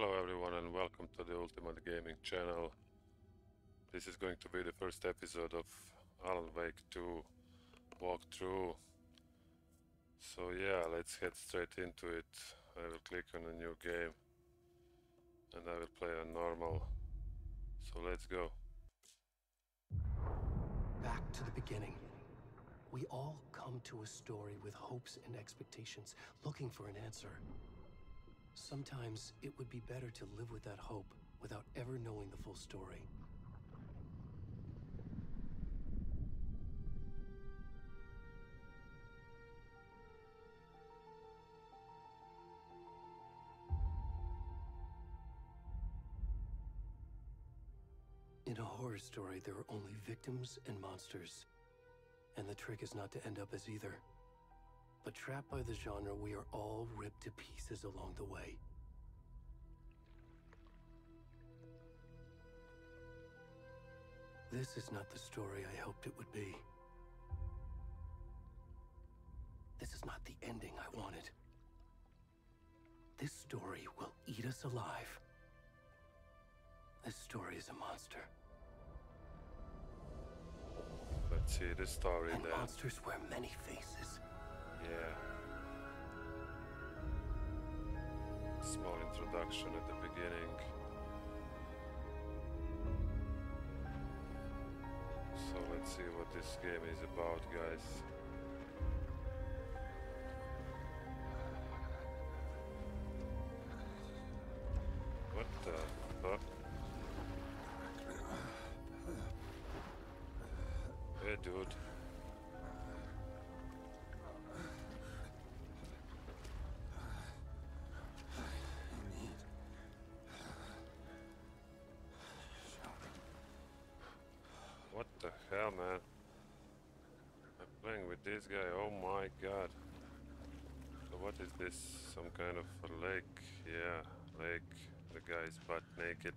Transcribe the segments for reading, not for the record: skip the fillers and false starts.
Hello everyone and welcome to the Ultimate Gaming channel. This is going to be the first episode of Alan Wake 2 walkthrough. So yeah, let's head straight into it. I will click on a new game and I will play on normal. So let's go. Back to the beginning. We all come to a story with hopes and expectations, looking for an answer. Sometimes it would be better to live with that hope without ever knowing the full story. In a horror story, there are only victims and monsters, and the trick is not to end up as either. But trapped by the genre, we are all ripped to pieces along the way. This is not the story I hoped it would be. This is not the ending I wanted. This story will eat us alive. This story is a monster. Let's see the story then. Monsters wear many faces. Yeah. Small introduction at the beginning. So let's see what this game is about, guys. What the fuck? Hey, dude. What the hell, man? I'm playing with this guy, oh my god. So what is this? Some kind of a lake? Yeah, lake. The guy's butt naked.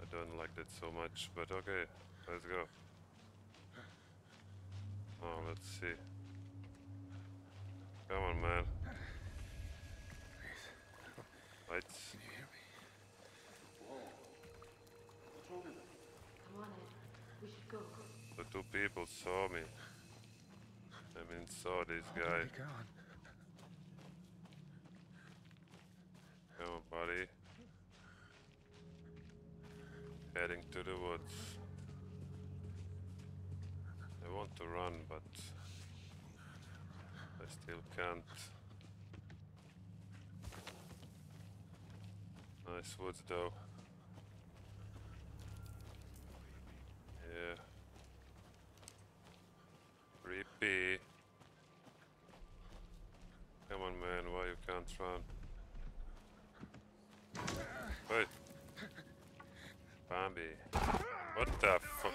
I don't like that so much, but okay, let's go. Oh, let's see. Come on, man. Lights. Can you hear me? Whoa. What's wrong with it? Come on in. We should go. The two people saw me. I mean, saw this guy. Come on, buddy. Heading to the woods. I want to run, but I still can't. Nice woods, though. Yeah. Creepy. Come on, man, why you can't run? Wait. Bambi. What the fuck?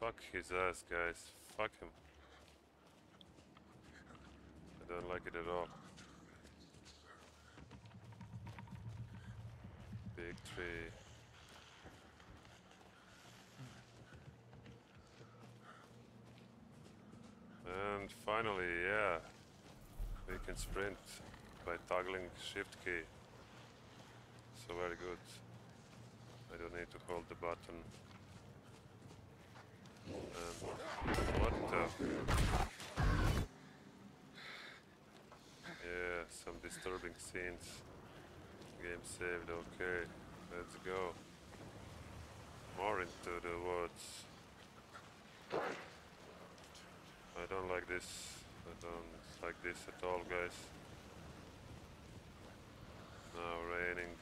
Fuck his ass, guys. Fuck him. I don't like it at all. Big tree. And finally, yeah, we can sprint by toggling shift key. So very good. I don't need to hold the button. And what the? Yeah, some disturbing scenes. Game saved, okay. Let's go. More into the woods. I don't like this. I don't like this at all, guys. Now raining.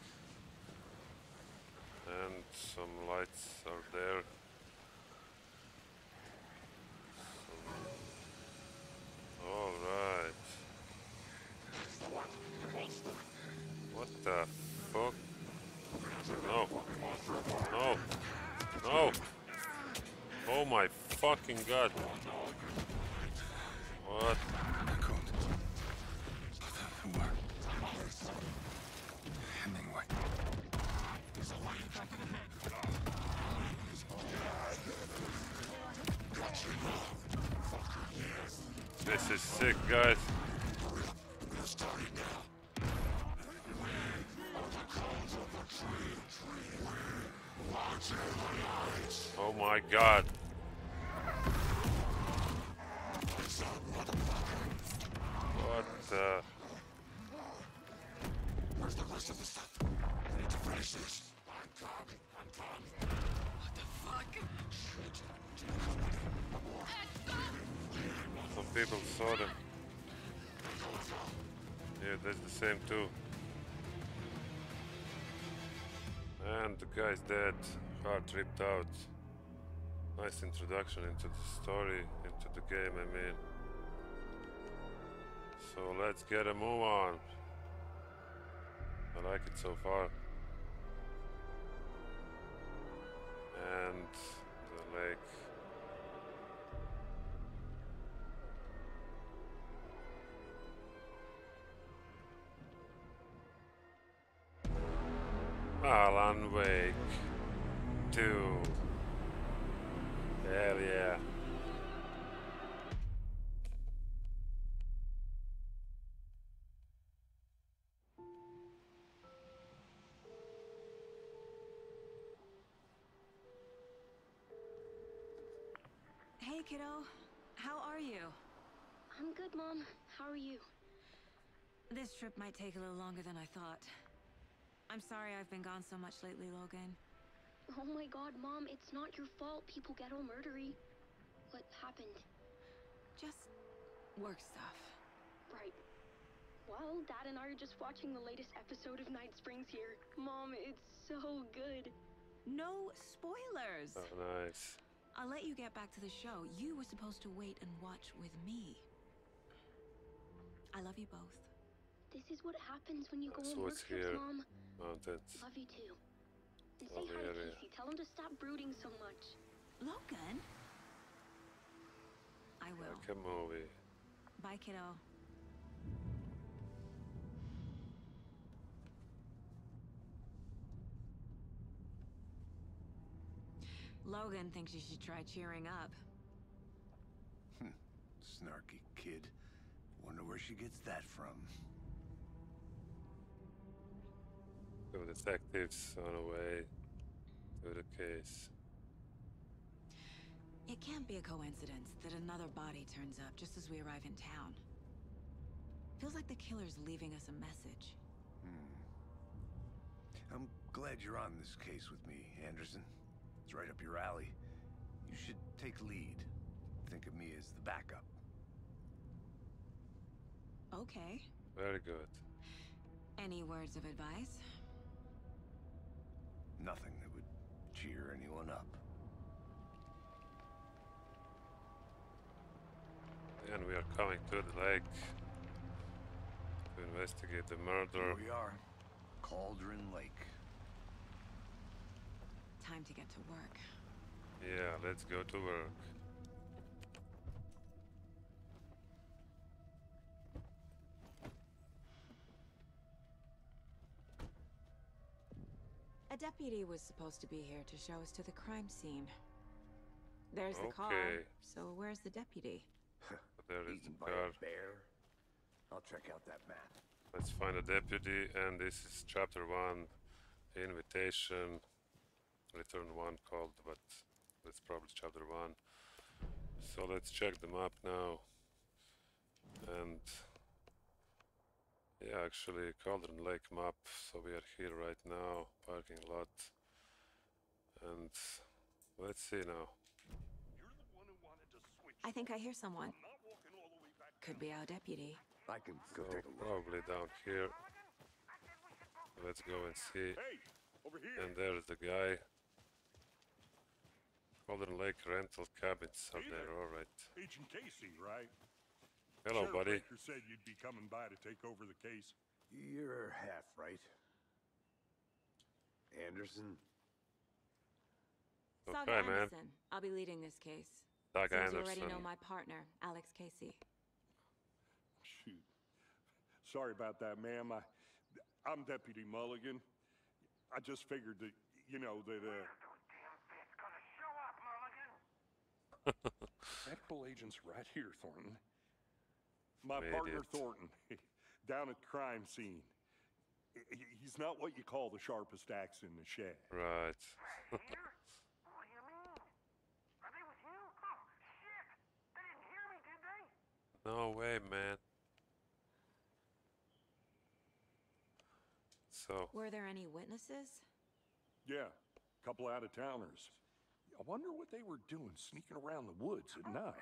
And some lights are there. Alright. What the fuck? No. No. No. Oh my fucking god. What? This is sick, guys. Oh my god. What the? Where's the rest of the stuff? I need to finish this. I'm coming. What the fuck? Shit. Some people saw them. Yeah, that's the same too. And the guy's dead. Car tripped out. Nice introduction into the story, into the game, I mean. So let's get a move on. I like it so far. And the lake. Alan Wake 2. Hell yeah. Hey kiddo, how are you? I'm good, Mom. How are you? This trip might take a little longer than I thought. I'm sorry I've been gone so much lately, Logan. Oh my god, Mom, it's not your fault people get all murdery. What happened? Just work stuff. Right. Well, Dad and I are just watching the latest episode of Night Springs here. Mom, it's so good. No spoilers! Oh, nice. I'll let you get back to the show. You were supposed to wait and watch with me. I love you both. This is what happens when you go on work trips, Mom. Mountains. Love you too. And say hi to Casey. Tell him to stop brooding so much. Logan? I will. Like a movie. Bye, kiddo. Logan thinks you should try cheering up. Snarky kid. Wonder where she gets that from. The detectives on the way to the case. It can't be a coincidence that another body turns up just as we arrive in town. Feels like the killer's leaving us a message. I'm glad you're on this case with me, Anderson. It's right up your alley. You should take lead. Think of me as the backup. Okay. Very good. Any words of advice? Nothing that would cheer anyone up. And we are coming to the lake to investigate the murder. Here we are. Cauldron Lake. Time to get to work. Yeah, let's go to work. A deputy was supposed to be here to show us to the crime scene. There's the car. So where's the deputy? There is the car. I'll check out that map. Let's find a deputy, and this is chapter 1, invitation. Return 1 called, but that's probably chapter 1. So let's check the map now. And yeah, actually, Cauldron Lake map, so we are here right now, parking lot, and let's see now. You're the one who wanted to switch. I think I hear someone. Could be our deputy. I can go probably down here. Let's go and see. Hey, over here. And there's the guy. Cauldron Lake rental cabins are there, alright. Agent Casey, right? Hello, Sheriff buddy. Breaker said you'd be coming by to take over the case. You're half right. Anderson. Okay, Saga Anderson. Man. I'll be leading this case. Saga Anderson. You already know my partner, Alex Casey. Shoot. Sorry about that, ma'am. I'm Deputy Mulligan. I just figured that, you know, that... That bull agent's right here, Thornton. My partner Thornton, down at crime scene. He's not what you call the sharpest axe in the shed. Right. Here? What do you mean? Are they with you? Oh, shit! They didn't hear me, did they? No way, man. So. Were there any witnesses? Yeah, a couple out-of-towners. I wonder what they were doing, sneaking around the woods at night.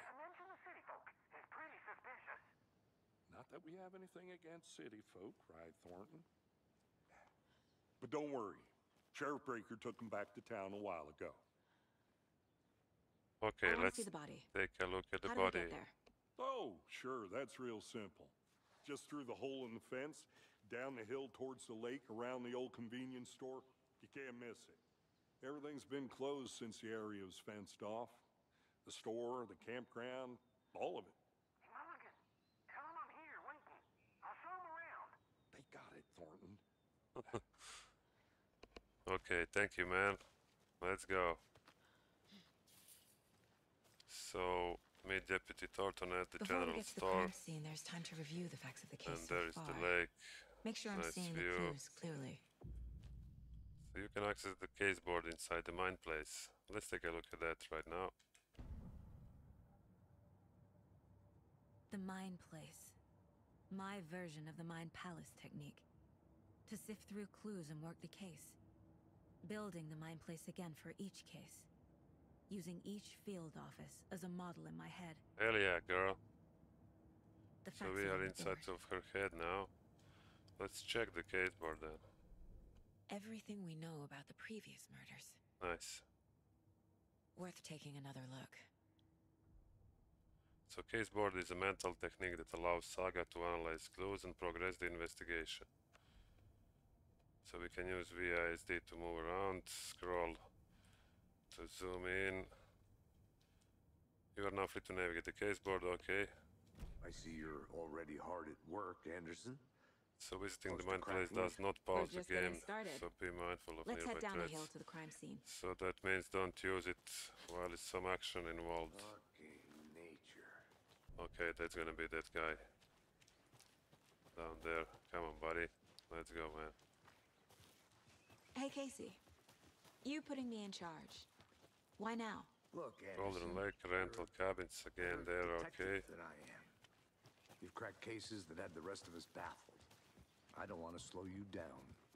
Not that we have anything against city folk, right, Thornton? But don't worry. Sheriff Breaker took him back to town a while ago. Okay, let's see the body. Take a look at the body. How do we get there? Oh, sure. That's real simple. Just through the hole in the fence, down the hill towards the lake, around the old convenience store. You can't miss it. Everything's been closed since the area was fenced off. The store, the campground, all of it. Thornton. Okay, thank you, man. Let's go. So, meet Deputy Thornton at the general store. There's time to review the facts of the case. And there is the lake. Make sure I'm seeing the clues clearly. So you can access the case board inside the mine place. Let's take a look at that right now. The mine place. My version of the mine palace technique. To sift through clues and work the case. Building the mine place again for each case. Using each field office as a model in my head. Hell yeah, girl. So we are inside of her head now. Let's check the case board then. Everything we know about the previous murders. Nice. Worth taking another look. So case board is a mental technique that allows Saga to analyze clues and progress the investigation. So we can use VISD to move around, scroll to zoom in. You are now free to navigate the case board, okay. I see you're already hard at work, Anderson. So visiting the mine place does not pause the game, so be mindful of nearby threats. So that means don't use it while there's some action involved. Okay, that's gonna be that guy. Down there. Come on, buddy. Let's go, man. Hey, Casey. You putting me in charge. Why now? Look, Cauldron Lake rental cabins again there, okay. You've cracked cases that had the rest of us baffled. I don't want to slow you down.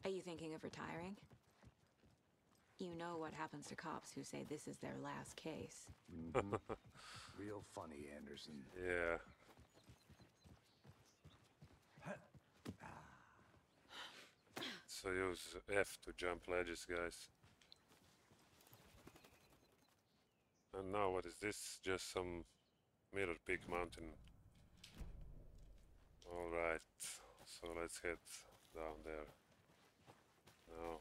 Are you thinking of retiring? You know what happens to cops who say this is their last case. Mm-hmm. Real funny, Anderson. Yeah. So use F to jump ledges, guys. And now what is this? Just some Mirror Peak Mountain. Alright, so let's head down there. Now.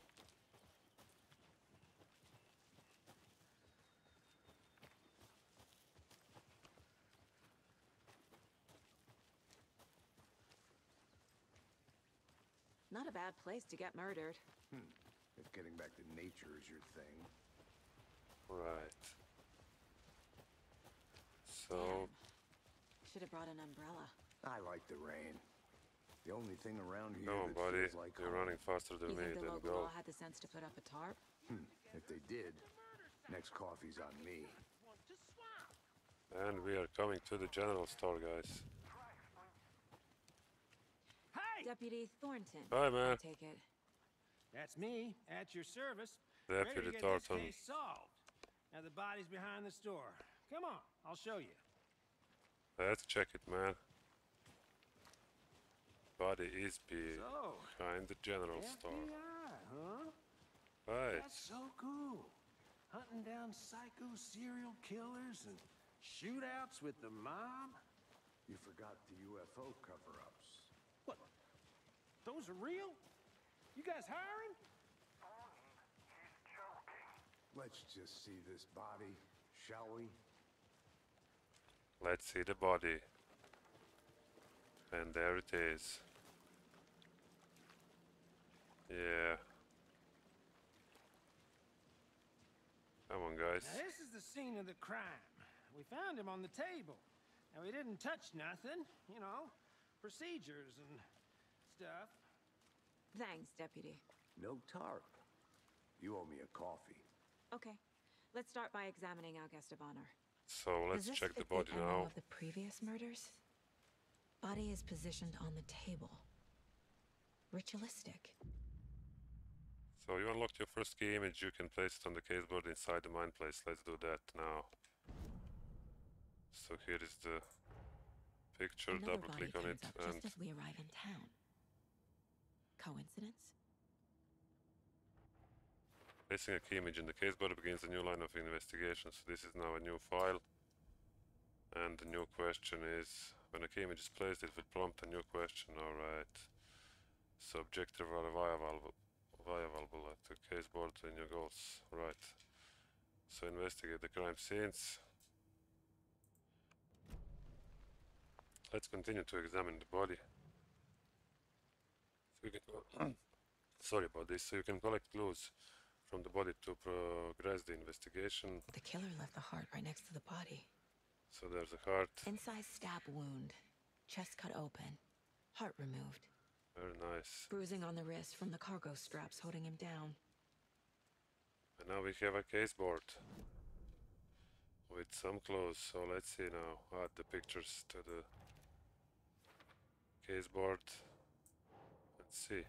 Not a bad place to get murdered. If getting back to nature is your thing. Right. So... should have brought an umbrella. I like the rain. The only thing around here that feels like you're running faster than me. The local law had the sense to put up a tarp? If they did, next coffee's on me. And we are coming to the general store, guys. Deputy Thornton. Hi, man. I take it. That's me, at your service. Deputy Thornton. Ready to get this case solved. Now the body's behind the store. Come on, I'll show you. Let's check it, man. Body is behind the general store. FBI, huh? Right. That's so cool. Hunting down psycho serial killers and shootouts with the mob. You forgot the UFO cover-ups. What? Those are real? You guys hiring? He's joking. Let's just see this body, shall we? Let's see the body. And there it is. Yeah. Come on, guys. Now, this is the scene of the crime. We found him on the table. And we didn't touch nothing, you know, procedures and stuff. Thanks, Deputy. No tarp. You owe me a coffee. Okay. Let's start by examining our guest of honor. So let's check the body now. Of the previous murders? Body is positioned on the table. Ritualistic. So you unlocked your first key image. You can place it on the caseboard inside the mine place. Let's do that now. So here is the picture. Double click on it, and just as we arrive in town. Coincidence? Placing a key image in the caseboard begins a new line of investigation. So this is now a new file. And the new question is, when a key image is placed, it will prompt a new question. Alright. So objective are viable at the caseboard in your goals. Right. So investigate the crime scenes. Let's continue to examine the body. So sorry about this. So you can collect clues from the body to progress the investigation. The killer left the heart right next to the body. So there's a heart. Incised stab wound. Chest cut open. Heart removed. Very nice. Bruising on the wrist from the cargo straps holding him down. And now we have a caseboard with some clothes, so let's see now. Add the pictures to the caseboard. Let's see.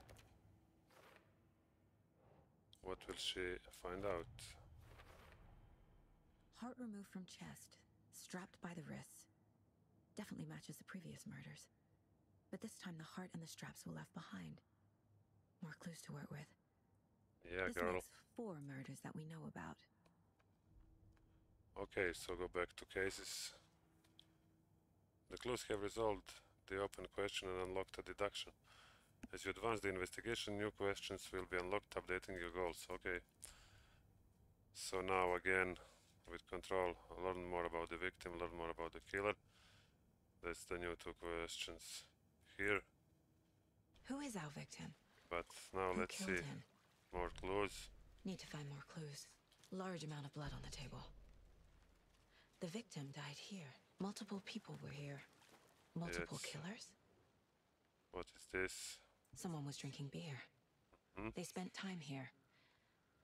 What will she find out? Heart removed from chest, strapped by the wrists. Definitely matches the previous murders. But this time the heart and the straps were left behind. More clues to work with. Yeah, this girl. Makes 4 murders that we know about. Okay, so go back to cases. The clues have resolved the open question and unlocked a deduction. As you advance the investigation, new questions will be unlocked, updating your goals. Okay. So now again, with control, learn more about the victim, learn more about the killer. That's the new 2 questions here. Who is our victim? But now let's see. More clues. Need to find more clues. Large amount of blood on the table. The victim died here. Multiple people were here. Multiple killers? What is this? Someone was drinking beer. Mm-hmm. They spent time here.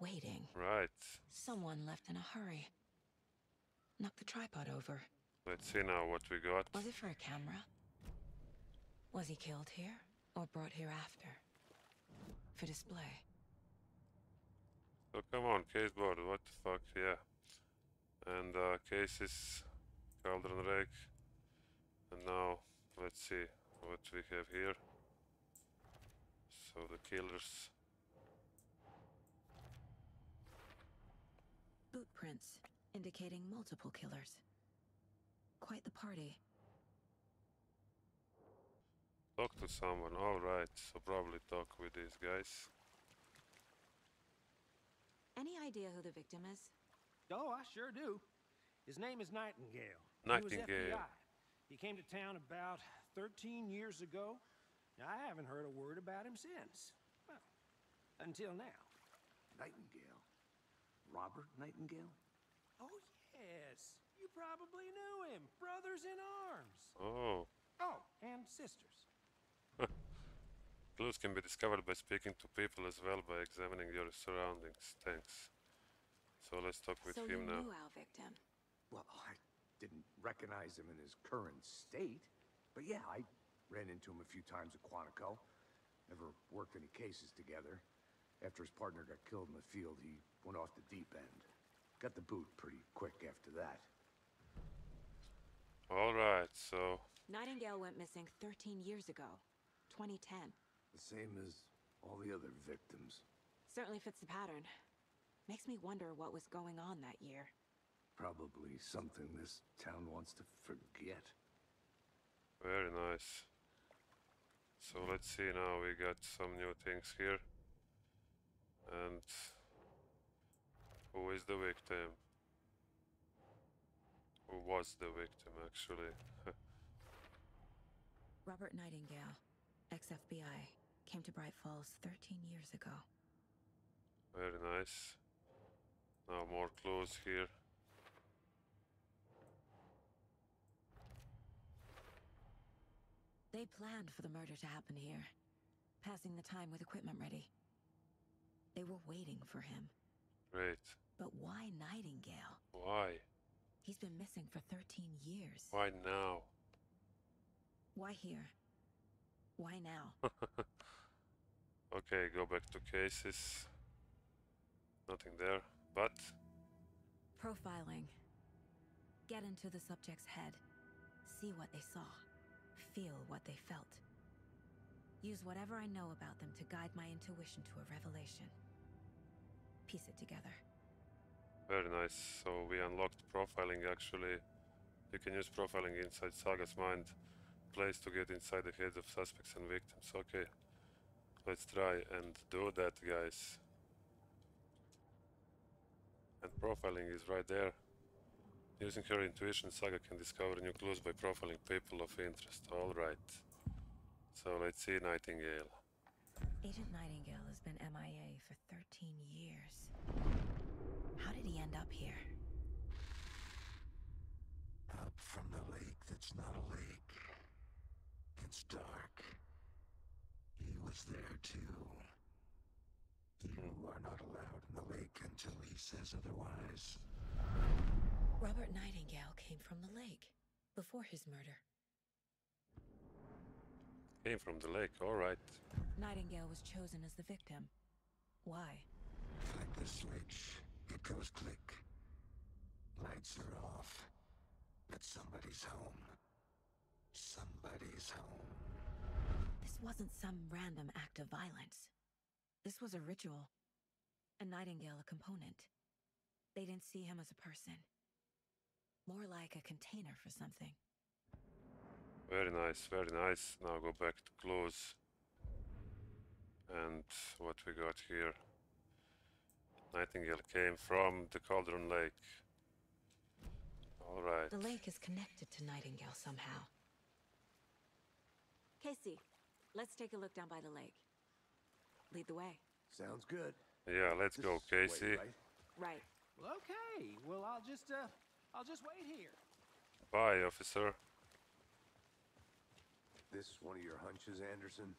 Waiting. Right. Someone left in a hurry. Knocked the tripod over. Let's see now what we got. Was it for a camera? Was he killed here or brought here after? For display. Oh, come on, caseboard, what the fuck, yeah. And cases, Cauldron Lake. And now, let's see what we have here. So the killers. Boot prints, indicating multiple killers. Quite the party. Talk to someone, alright, so probably talk with these guys. Any idea who the victim is? Oh, I sure do. His name is Nightingale. Nightingale. He was FBI. He came to town about 13 years ago. Now, I haven't heard a word about him since. Well, until now. Nightingale? Robert Nightingale? Oh, yes. You probably knew him. Brothers in arms. Oh. Oh, and sisters. Clues can be discovered by speaking to people as well, by examining your surroundings. Thanks. So let's talk with him now. So you knew our victim? Well, I didn't recognize him in his current state. But yeah, I ran into him a few times at Quantico. Never worked any cases together. After his partner got killed in the field, he went off the deep end. Got the boot pretty quick after that. All right, so... Nightingale went missing 13 years ago. 2010. The same as all the other victims. Certainly fits the pattern. Makes me wonder what was going on that year. Probably something this town wants to forget. Very nice. So let's see now, we got some new things here. And... who is the victim? Who was the victim, actually? Robert Nightingale. ex-FBI, came to Bright Falls 13 years ago. Very nice. Now more clues here. They planned for the murder to happen here, passing the time with equipment ready. They were waiting for him. Right. But why Nightingale? Why? He's been missing for 13 years. Why now? Why here? Why now? Okay, go back to cases. Nothing there, but... profiling. Get into the subject's head. See what they saw. Feel what they felt. Use whatever I know about them to guide my intuition to a revelation. Piece it together. Very nice. So we unlocked profiling actually. You can use profiling inside Saga's mind. Place to get inside the heads of suspects and victims. Okay. Let's try and do that, guys. And profiling is right there. Using her intuition, Saga can discover new clues by profiling people of interest. Alright. So let's see Nightingale. Agent Nightingale has been MIA for 13 years. How did he end up here? Up from the lake that's not a lake. It's dark. He was there too. You are not allowed in the lake until he says otherwise. Robert Nightingale came from the lake before his murder. Came from the lake, all right. Nightingale was chosen as the victim. Why? Click the switch. It goes click. Lights are off. But somebody's home. Somebody's home. This wasn't some random act of violence. This was a ritual. And Nightingale a component. They didn't see him as a person. More like a container for something. Very nice, very nice. Now go back to close. And what we got here. Nightingale came from the Cauldron Lake. Alright. The lake is connected to Nightingale somehow. Casey, let's take a look down by the lake. Lead the way. Sounds good. Yeah, let's go, Casey. Wait, right. Well, okay. Well, I'll just wait here. Bye, officer. This one of your hunches, Anderson?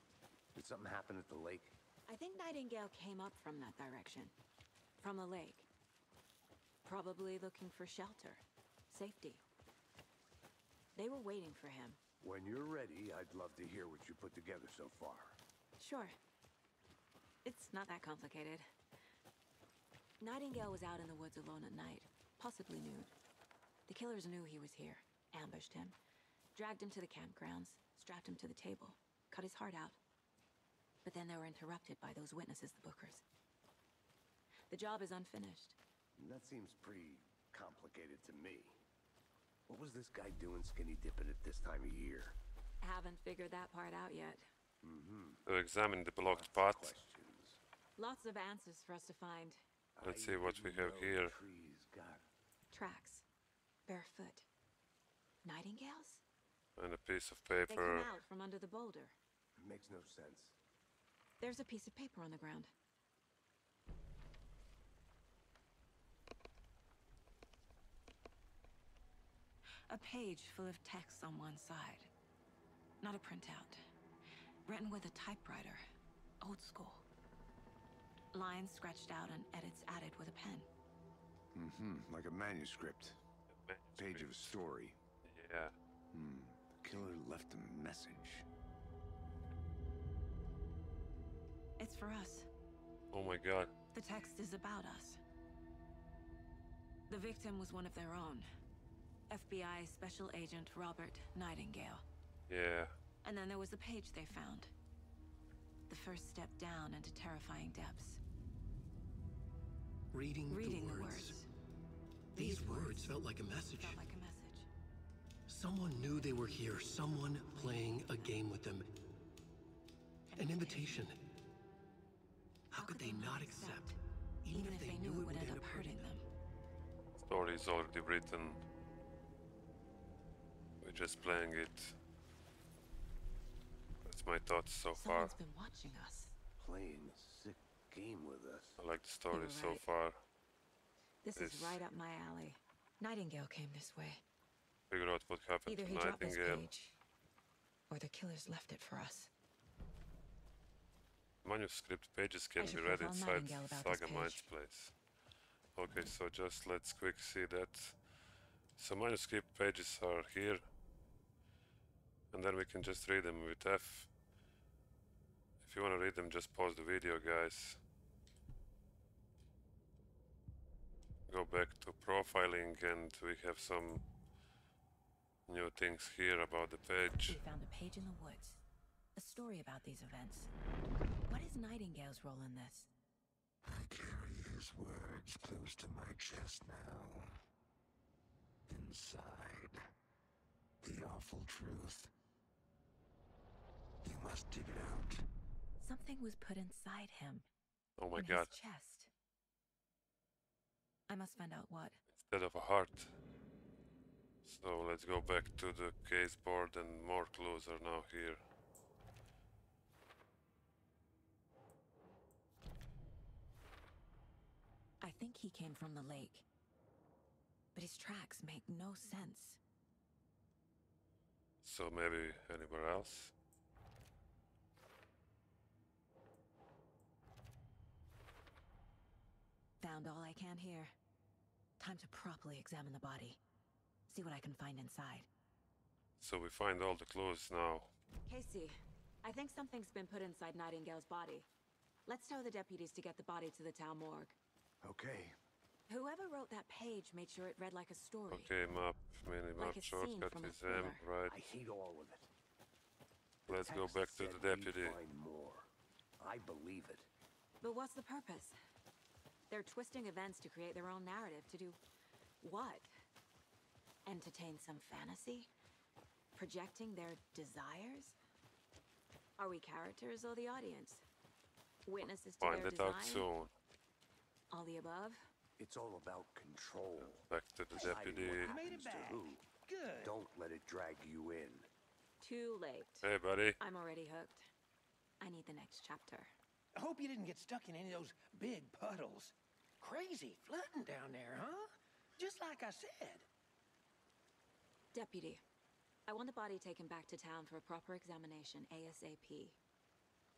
Did something happen at the lake? I think Nightingale came up from that direction. From the lake. Probably looking for shelter. Safety. They were waiting for him. When you're ready, I'd love to hear what you put together so far. Sure. It's not that complicated. Nightingale was out in the woods alone at night, possibly nude. The killers knew he was here, ambushed him, dragged him to the campgrounds, strapped him to the table, cut his heart out. But then they were interrupted by those witnesses, the Bookers. The job is unfinished. That seems pretty complicated to me. What was this guy doing skinny dipping at this time of year? Haven't figured that part out yet. Mm-hmm. So examine the blocked path. Lots of answers for us to find. Let's see what we have here. Tracks. Barefoot. Nightingales? And a piece of paper. They come out from under the boulder. It makes no sense. There's a piece of paper on the ground. A page full of text on one side. Not a printout. Written with a typewriter. Old school. Lines scratched out and edits added with a pen. Mm-hmm, like a manuscript. Page of a story. Yeah. Hmm. The killer left a message. It's for us. Oh my god. The text is about us. The victim was one of their own. FBI Special Agent Robert Nightingale. Yeah. And then there was the page they found. The first step down into terrifying depths. Reading the words. These words felt like a message. Someone knew they were here. Someone playing a game with them. An invitation. How could they not accept? Even if they knew it would end up hurting them. Story is already written. We're just playing it. That's my thoughts so far. Someone's been watching us. Playing a sick game with us. I like the story so far. This is right up my alley. Nightingale came this way. Figure out what happened to Nightingale. Either he dropped his page, or the killers left it for us. Manuscript pages can be read inside Saga Mind's place. Okay, so just let's quick see that. So manuscript pages are here. And then we can just read them with F. If you want to read them, just pause the video, guys. Go back to profiling, and we have some new things here about the page. We found a page in the woods. A story about these events. What is Nightingale's role in this? I carry his words close to my chest now. Inside, the awful truth. You must dig it out. Something was put inside him. Oh my God. His chest. I must find out what. Instead of a heart. So let's go back to the case board, and more clues are now here. I think he came from the lake, but his tracks make no sense. So maybe anywhere else? Found all I can here. Time to properly examine the body. See what I can find inside. So we find all the clues now. Casey, I think something's been put inside Nightingale's body. Let's tell the deputies to get the body to the town morgue. Okay. Whoever wrote that page made sure it read like a story. Okay, map, mini-map, shortcut is M, right. I see all of it. Let's go back to the deputy. Find more. I believe it. But what's the purpose? They're twisting events to create their own narrative. To do what? Entertain some fantasy? Projecting their desires? Are we characters or the audience? Witnesses to their design? Find it out soon. All the above? It's all about control. Back to the deputy. Made it back. Good. Don't let it drag you in. Too late. Hey, buddy. I'm already hooked. I need the next chapter. I hope you didn't get stuck in any of those big puddles. Crazy flooding down there, huh? Just like I said. Deputy, I want the body taken back to town for a proper examination ASAP.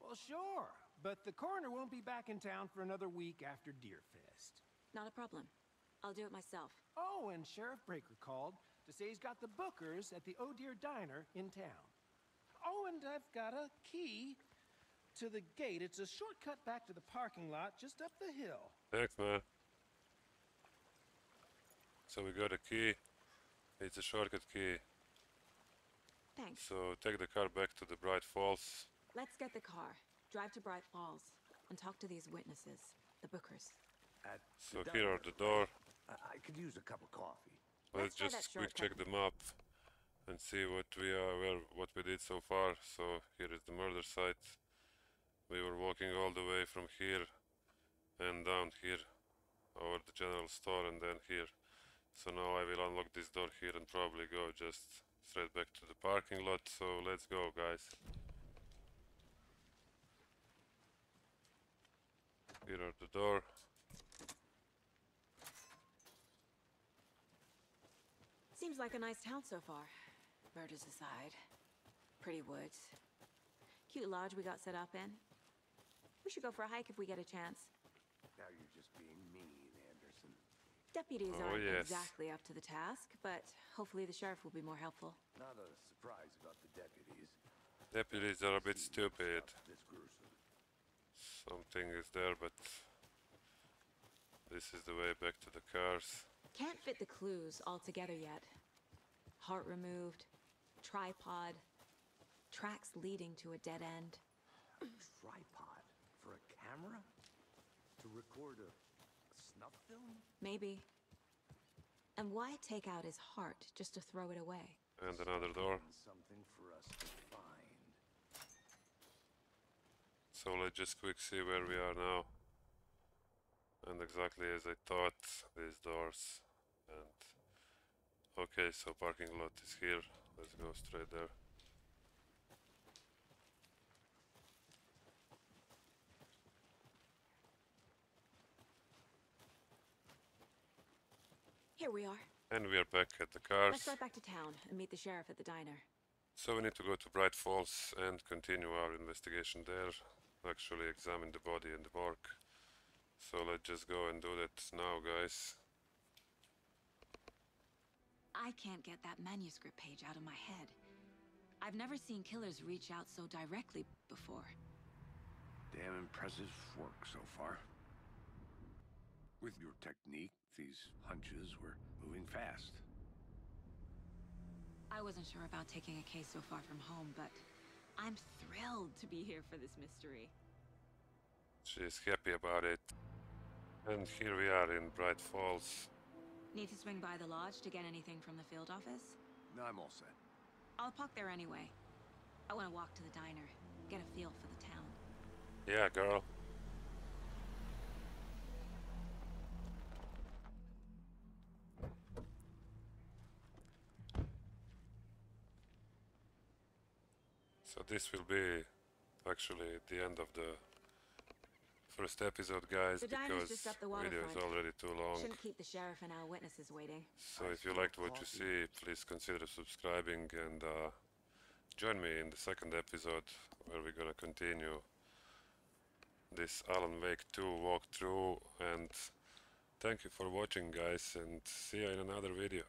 Well, sure. But the coroner won't be back in town for another week after Deerfest. Not a problem. I'll do it myself. Oh, and Sheriff Breaker called to say he's got the Bookers at the O'Deer Diner in town. Oh, and I've got a key to the gate. It's a shortcut back to the parking lot just up the hill. Thanks, man. So we got a key. It's a shortcut key. Thanks. So take the car back to the Bright Falls. Let's get the car. Drive to Bright Falls and talk to these witnesses, the Bookers. So here are the door. I could use a cup of coffee. Let's just quick check the map and see what we are, what we did so far. So here is the murder site. We were walking all the way from here and down here over the general store and then here. So now I will unlock this door here and probably go just straight back to the parking lot. So let's go, guys. Here are the door. Seems like a nice town so far. Murders aside. Pretty woods. Cute lodge we got set up in. We should go for a hike if we get a chance. Now you're just being mean, Anderson. Deputies aren't exactly up to the task, but hopefully the sheriff will be more helpful. Not a surprise about the deputies. Deputies are a bit stupid. This gruesome. Something is there, but this is the way back to the cars. Can't fit the clues all together yet. Heart removed, tripod, tracks leading to a dead end. A tripod for a camera? To record a snuff film? Maybe. And why take out his heart just to throw it away? And another door. Something for us to find. So let's just quick see where we are now. And exactly as I thought, these doors and... Okay, so parking lot is here. Let's go straight there. Here we are. And we are back at the cars. Let's go back to town and meet the sheriff at the diner. So we need to go to Bright Falls and continue our investigation there. Actually examine the body and the bark. So let's just go and do that now, guys. I can't get that manuscript page out of my head. I've never seen killers reach out so directly before. Damn impressive work so far. With your technique, these hunches were moving fast. I wasn't sure about taking a case so far from home, but I'm thrilled to be here for this mystery. She's happy about it. And here we are in Bright Falls. Need to swing by the lodge to get anything from the field office? No, I'm all set. I'll park there anyway. I want to walk to the diner, get a feel for the town. Yeah, girl. So this will be actually the end of the first episode, guys, because the video is already too long. Shouldn't keep the sheriff and our witnesses waiting. So if you liked what you see, please consider subscribing and join me in the second episode, where we're gonna continue this Alan Wake 2 walkthrough. And thank you for watching, guys, and see you in another video.